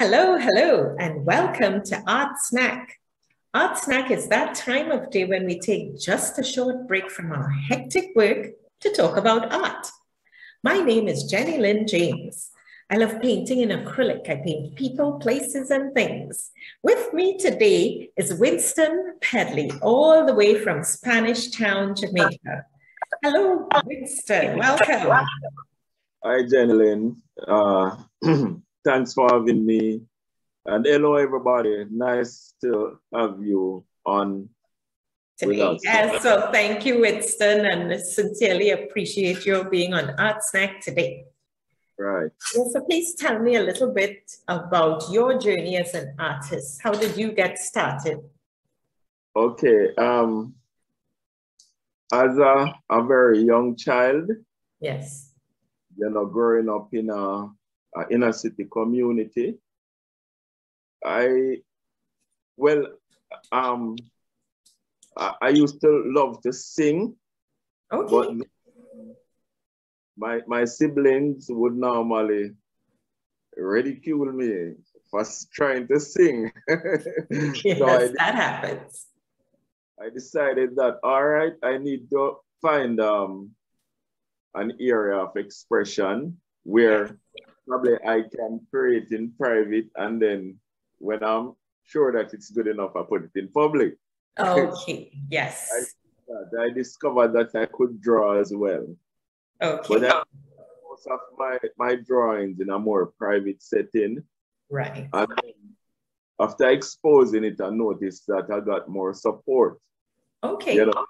Hello, hello, and welcome to Art Snack. Art Snack is that time of day when we take just a short break from our hectic work to talk about art. My name is Jennylynd James. I love painting in acrylic. I paint people, places, and things. With me today is Winston Pedley, all the way from Spanish Town, Jamaica. Hello, Winston. Welcome. Hi, Jennylynd. Thanks for having me. And hello, everybody. Nice to have you on today. Yes, so thank you, Winston, and I sincerely appreciate your being on Art Snack today. Right. So please tell me a little bit about your journey as an artist. How did you get started? Okay. As a very young child. Yes. You know, growing up in an inner city community, I used to love to sing. Okay. But my siblings would normally ridicule me for trying to sing. Yes, so that happens. I decided that, all right, I need to find an area of expression where probably I can create in private, and then when I'm sure that it's good enough, I put it in public. Okay, yes. I discovered that I could draw as well. Okay. But I most of my drawings in a more private setting. Right. And after exposing it, I noticed that I got more support. Okay. You know,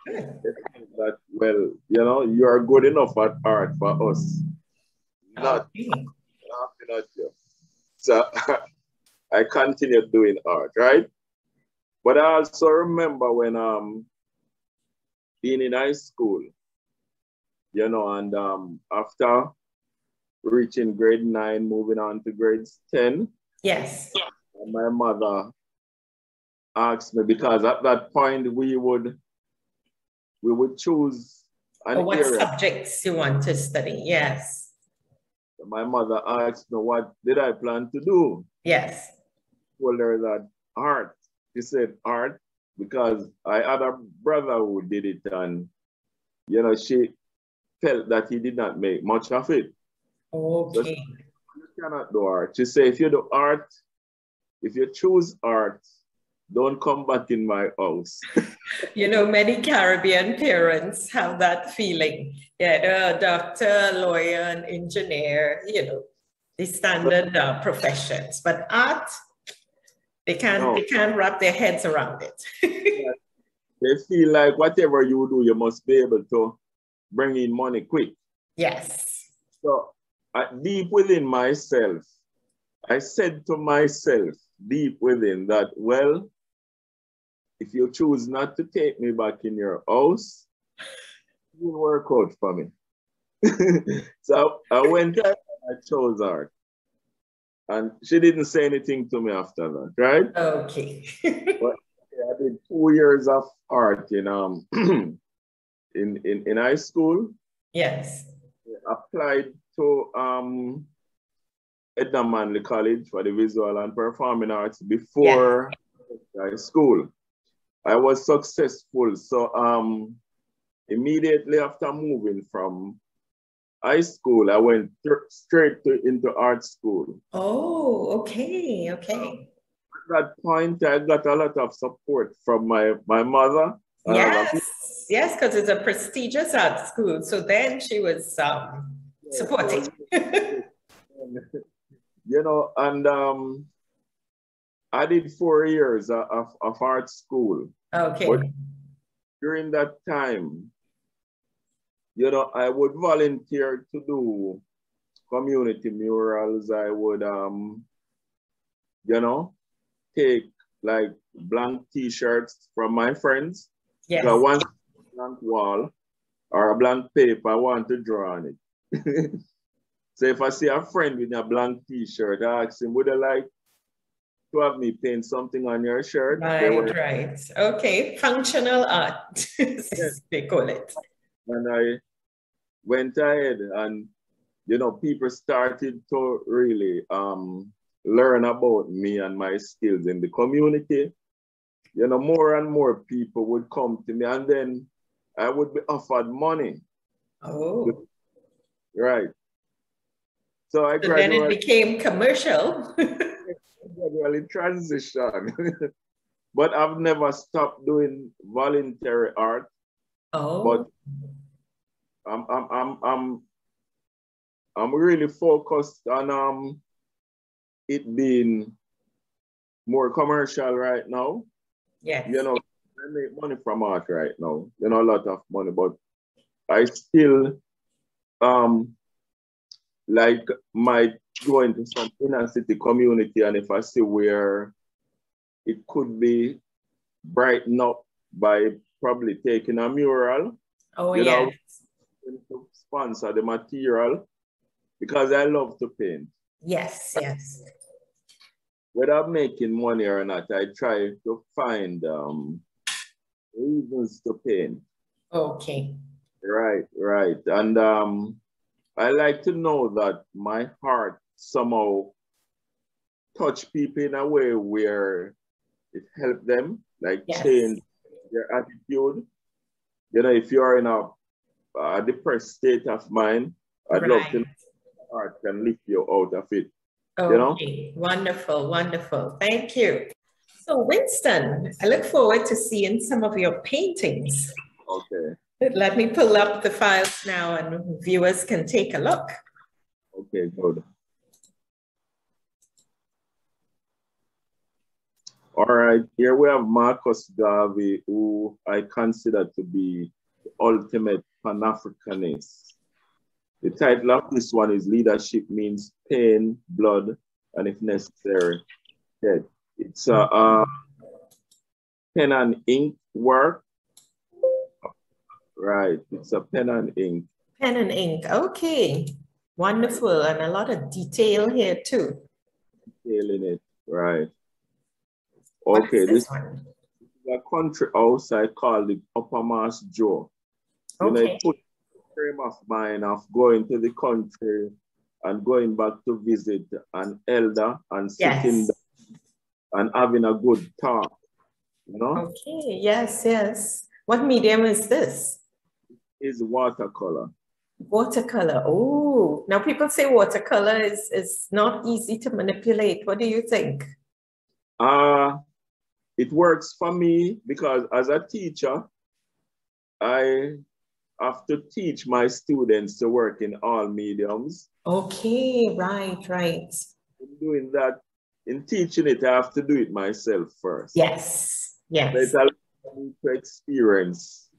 that, well, you know, you are good enough at art for us. Not okay. So I continued doing art, right? But I also remember when being in high school, you know, and after reaching grade 9, moving on to grades 10. Yes. My mother asked me, because at that point we would choose an area. What subjects you want to study, yes. My mother asked me, what did I plan to do? Yes. I told her that art. She said art, because I had a brother who did it, and, you know, she felt that he did not make much of it. Okay. So she said, you cannot do art. She said, if you do art, if you choose art, don't come back in my house. You know, many Caribbean parents have that feeling. Yeah, the doctor, lawyer, and engineer, you know, the standard professions. But art, they can't wrap their heads around it. They feel like whatever you do, you must be able to bring in money quick. Yes. So deep within myself, I said to myself, deep within, that, well, if you choose not to take me back in your house, it will work out for me. So I went and I chose art. And she didn't say anything to me after that, right? Okay. But I did 2 years of art in high school. Yes. I applied to Edna Manley College for the Visual and Performing Arts before high school. I was successful. So immediately after moving from high school, I went straight into art school. Oh, okay, okay. At that point, I got a lot of support from my mother. Yes, yes, because it's a prestigious art school. So then she was supporting. You know, and I did 4 years of art school. Okay. But during that time, you know, I would volunteer to do community murals. I would, you know, take like blank T-shirts from my friends. Yes. So I want a blank wall or a blank paper. I want to draw on it. So if I see a friend with a blank T-shirt, I ask him, would I like to have me paint something on your shirt? Right, right. Okay, functional art, yes. They call it. And I went ahead and, you know, people started to really learn about me and my skills in the community, you know, more and more people would come to me, and then I would be offered money. Oh. Right. So I gradually, then it became commercial. Gradually transition. But I've never stopped doing voluntary art. Oh. But I'm really focused on it being more commercial right now. Yes. You know, I make money from art right now. You know, a lot of money, but I still like might go into some inner city community, and if I see where it could be brightened up by probably taking a mural. Oh, you yes. know, to sponsor the material, because I love to paint. Yes, yes. Without making money or not, I try to find reasons to paint. Okay. Right, right. And I like to know that my heart somehow touch people in a way where it helped them, like yes. change their attitude. You know, if you are in a depressed state of mind, I'd right. love to know how art can lift you out of it. Okay. You know? Wonderful, wonderful. Thank you. So, Winston, I look forward to seeing some of your paintings. Okay. Let me pull up the files now and viewers can take a look. Okay, good. All right, here we have Marcus Garvey, who I consider to be the ultimate Pan-Africanist. The title of this one is Leadership Means Pain, Blood, and if necessary, Death. It's a pen and ink work. Right, it's a pen and ink. Pen and ink, okay. Wonderful, and a lot of detail here too. Detail in it, right. Okay, this is a country house I call it Uppermost Joe. And okay. I put a frame of mind of going to the country and going back to visit an elder and sitting yes. down and having a good talk, you know? Okay, yes, yes. What medium is this? It's watercolor. Watercolor, oh. Now people say watercolor is not easy to manipulate. What do you think? It works for me because as a teacher, I have to teach my students to work in all mediums. Okay, right, right. In doing that, in teaching it, I have to do it myself first. Yes, yes. But it allows me to experience,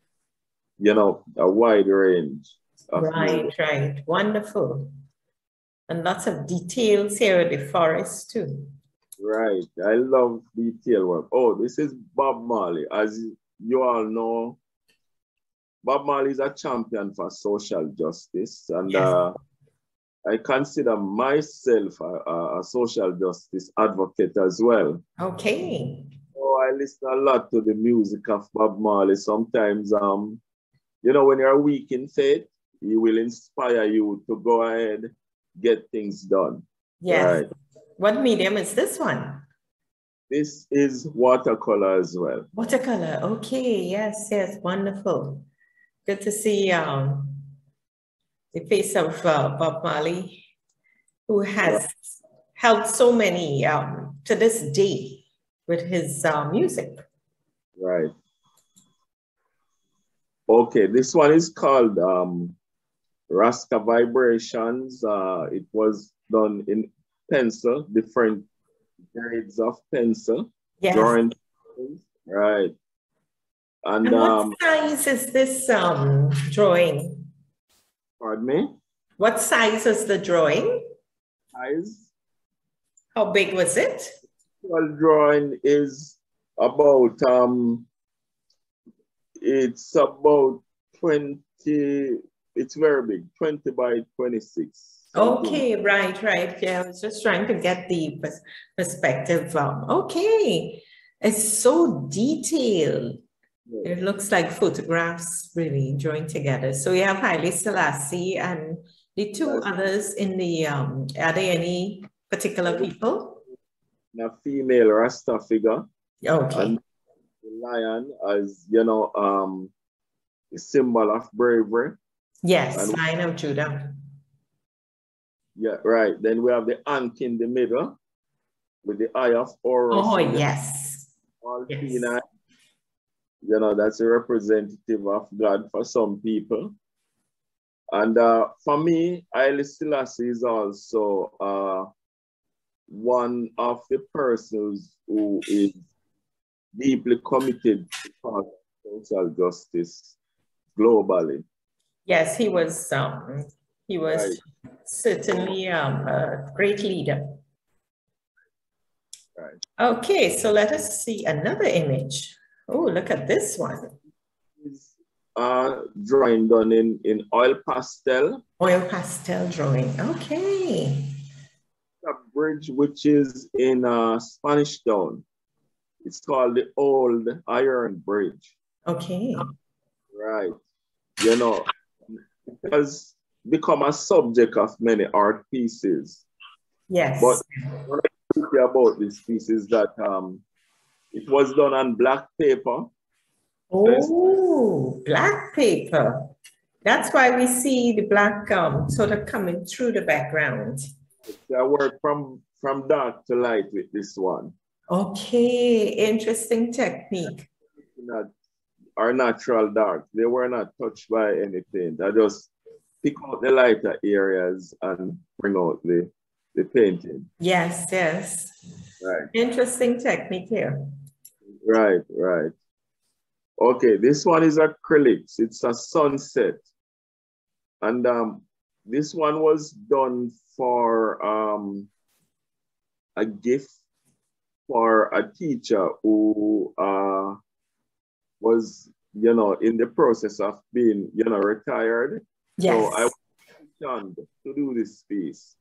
you know, a wide range. Right, mediums. Right. Wonderful. And lots of details here in the forest too. Right, I love detail work. Oh, this is Bob Marley. As you all know, Bob Marley is a champion for social justice. And yes. I consider myself a social justice advocate as well. Okay. So I listen a lot to the music of Bob Marley. Sometimes, you know, when you're weak in faith, he will inspire you to go ahead, get things done. Yes. Right. What medium is this one? This is watercolor as well. Watercolor, okay, yes, yes, wonderful. Good to see the face of Bob Marley, who has helped so many to this day with his music. Right. Okay, this one is called Rasta Vibrations. It was done in pencil, different grades of pencil, yes. drawing, right. And what size is this drawing? Pardon me? What size is the drawing? Size. How big was it? Well, drawing is about, it's about 20, it's very big, 20 by 26. Okay, right, right. Yeah, I was just trying to get the perspective. Okay, it's so detailed. Yeah. It looks like photographs really joined together. So we have Haile Selassie and the two others in the, are there any particular people? A female Rasta figure. Okay. And the lion as, you know, a symbol of bravery. Yes, and Lion of Judah. Yeah, right. Then we have the ankh in the middle with the eye of Horus. Oh, yes. All yes. Canine. You know, that's a representative of God for some people. And for me, Haile Selassie is also one of the persons who is deeply committed to social justice globally. Yes, he was right. Certainly a great leader. Right. Okay, so let us see another image. Oh, look at this one. Drawing done in oil pastel. Oil pastel drawing, okay. A bridge which is in Spanish Town. It's called the Old Iron Bridge. Okay. Right. You know, it has become a subject of many art pieces. Yes. But what I think about this piece is that it was done on black paper. Oh, black paper. That's why we see the black gum sort of coming through the background. I work from dark to light with this one. Okay, interesting technique. Are natural dark. They were not touched by anything. I just pick out the lighter areas and bring out the painting. Yes, yes. Right. Interesting technique here. Right, right. Okay, this one is acrylics. It's a sunset. And this one was done for a gift for a teacher who was, you know, in the process of being, you know, retired. Yes. So I was commissioned to do this piece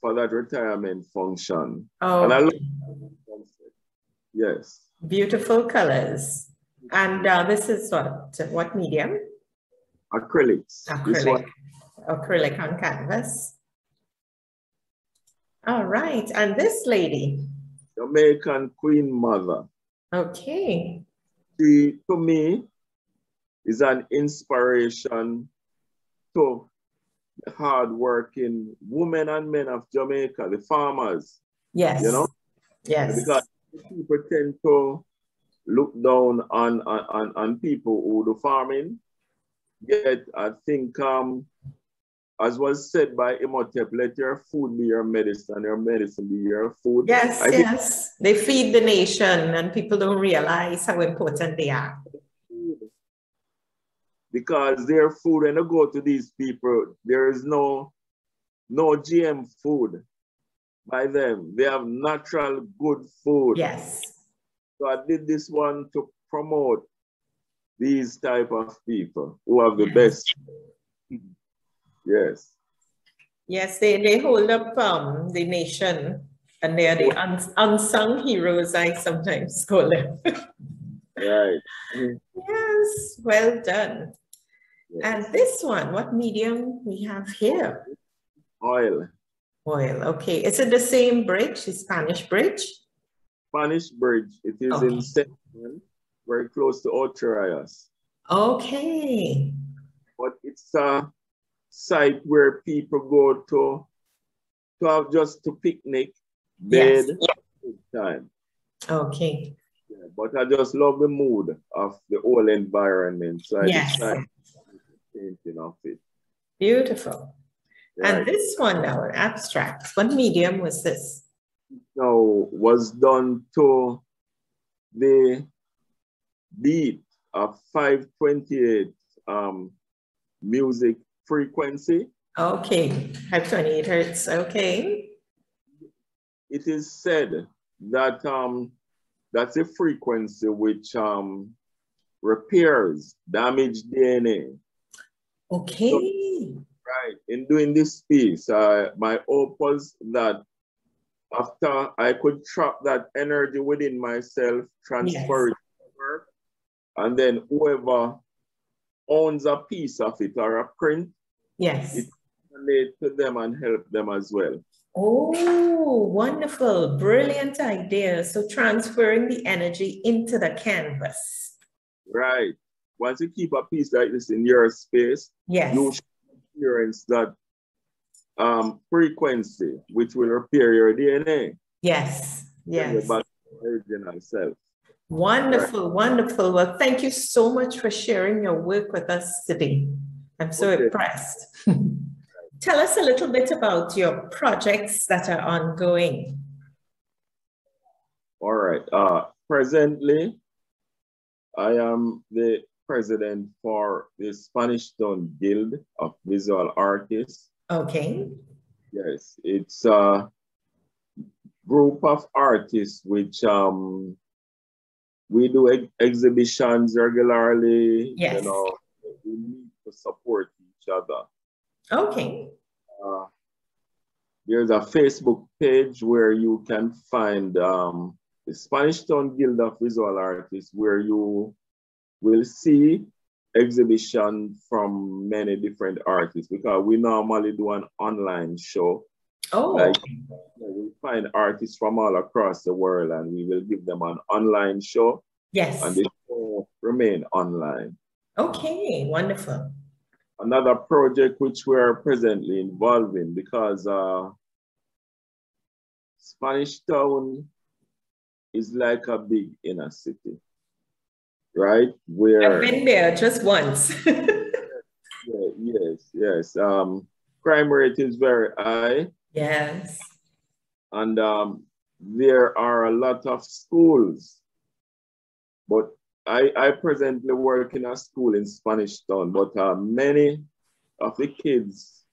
for that retirement function. Oh. And I love that. Yes. Beautiful colors. And this is what medium? Acrylics. Acrylic. Acrylic on canvas. All right. And this lady? Jamaican Queen Mother. Okay. She, to me, is an inspiration to the hardworking women and men of Jamaica, the farmers. Yes. You know? Yes. Because people tend to look down on people who do farming. Yet, I think, as was said by Imhotep, let your food be your medicine be your food. Yes, yes. They feed the nation and people don't realize how important they are. Because their food, and I go to these people, there is no GM food by them. They have natural good food. Yes. So I did this one to promote these type of people who have the best. Yes. Yes, they hold up the nation and they are the unsung heroes, I sometimes call them. Right. Yes, well done. Yes. And this one, what medium we have here? Oil. Oil, okay. Is it the same bridge, the Spanish bridge? Spanish bridge. It is okay. In Central, very close to Ocherias. Okay. But it's site where people go to have just to picnic, bed, yes. Time. Okay. Yeah, but I just love the mood of the whole environment. So I yes. Decided painting of it. Beautiful. Right. And this one now, an abstract. What medium was this? No, was done to the beat of 528 music frequency. Okay, 528 hertz, okay. It is said that that's a frequency which repairs damaged DNA. Okay. So, right, in doing this piece, my hope was that after I could trap that energy within myself, transfer yes. it over, and then whoever owns a piece of it or a print, yes, it can relate to them and help them as well. Oh, wonderful, brilliant idea. So transferring the energy into the canvas. Right. Once you keep a piece like this in your space, yes, you experience that frequency, which will repair your DNA. Yes, yes. Back to the original self. Wonderful, right. Wonderful. Well, thank you so much for sharing your work with us today. I'm so impressed. Tell us a little bit about your projects that are ongoing. All right. Presently, I am the president for the Spanish Town Guild of Visual Artists. Okay. Yes, it's a group of artists which we do exhibitions regularly. Yes. You know, we need to support each other. Okay. There's a Facebook page where you can find the Spanish Town Guild of Visual Artists, where you will see exhibition from many different artists, because we normally do an online show. Oh. Like, we find artists from all across the world and we will give them an online show. Yes. And they will remain online. Okay, wonderful. Another project which we are presently involved in, because Spanish Town is like a big inner city, right? Where I've been there just once. Yes. Crime rate is very high. Yes. And there are a lot of schools, but I presently work in a school in Spanish Town, but many of the kids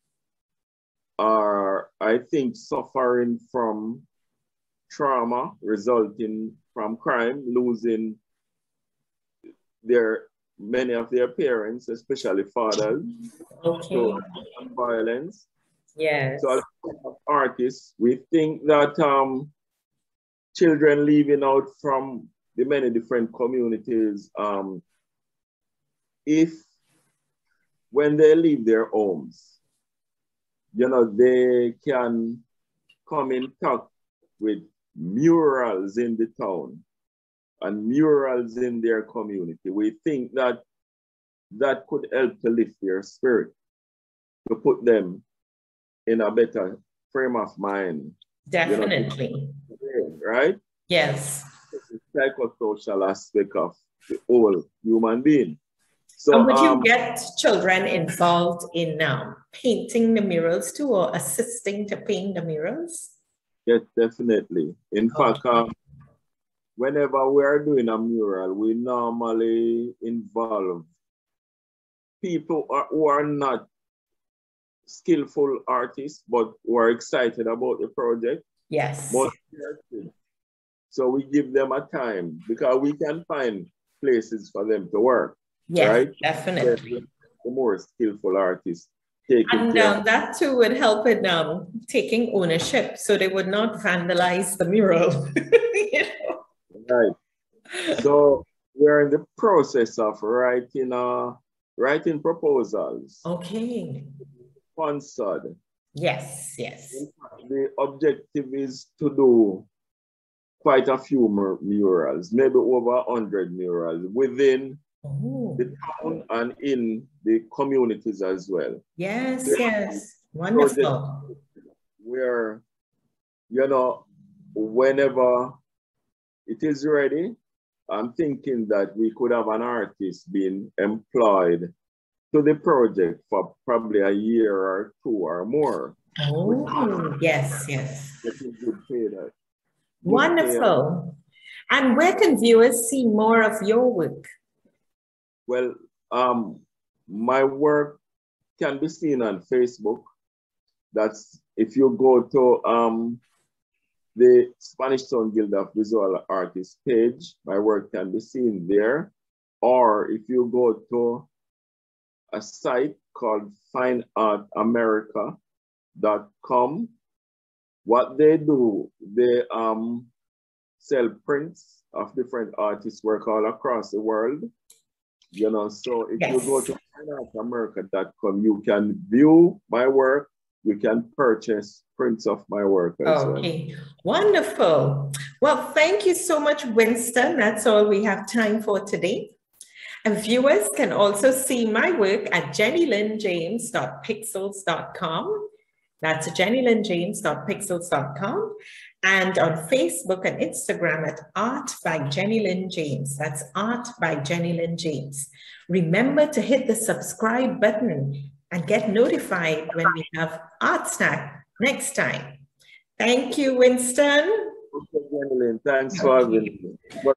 are, I think, suffering from trauma resulting from crime, losing many of their parents, especially fathers, okay, so violence. Yes. So as artists, we think that children leaving out from the many different communities, when they leave their homes, you know, they can come in touch with murals in the town and murals in their community. We think that that could help to lift their spirit, to put them in a better frame of mind. Definitely. You know, right? Yes. Psychosocial aspect of the whole human being. So, and would you get children involved in now painting the murals too, or assisting to paint the murals? Yes, definitely. In fact, whenever we are doing a mural, we normally involve people who are not skillful artists, but who are excited about the project. Yes. So we give them a time, because we can find places for them to work. Yes, right? Definitely. The more skillful artists take that too would help in taking ownership, so they would not vandalize the mural. You know? Right. So we're in the process of writing proposals. Okay. Sponsored. Yes, yes. The objective is to do quite a few murals, maybe over 100 murals within the town and in the communities as well. Yes, yes, wonderful. Where, you know, whenever it is ready, I'm thinking that we could have an artist being employed to the project for probably a year or two or more. Oh, yes, yes. Wonderful. And where can viewers see more of your work? Well, my work can be seen on Facebook. That's if you go to the Spanish Town Guild of Visual Artists page, my work can be seen there. Or if you go to a site called fineartamerica.com, what they do, they sell prints of different artists' work all across the world. You know, so if you go to fineartamerica.com, you can view my work you can purchase prints of my work as well. Okay, wonderful. Well, thank you so much, Winston. That's all we have time for today. And viewers can also see my work at jennylyndjames.pixels.com. That's jennylyndjames.pixels.com, and on Facebook and Instagram at Art by Jennylynd James. That's Art by Jennylynd James. Remember to hit the subscribe button and get notified when we have Art Snack next time. Thank you, Winston. Okay, Jennylynd, thanks for having me.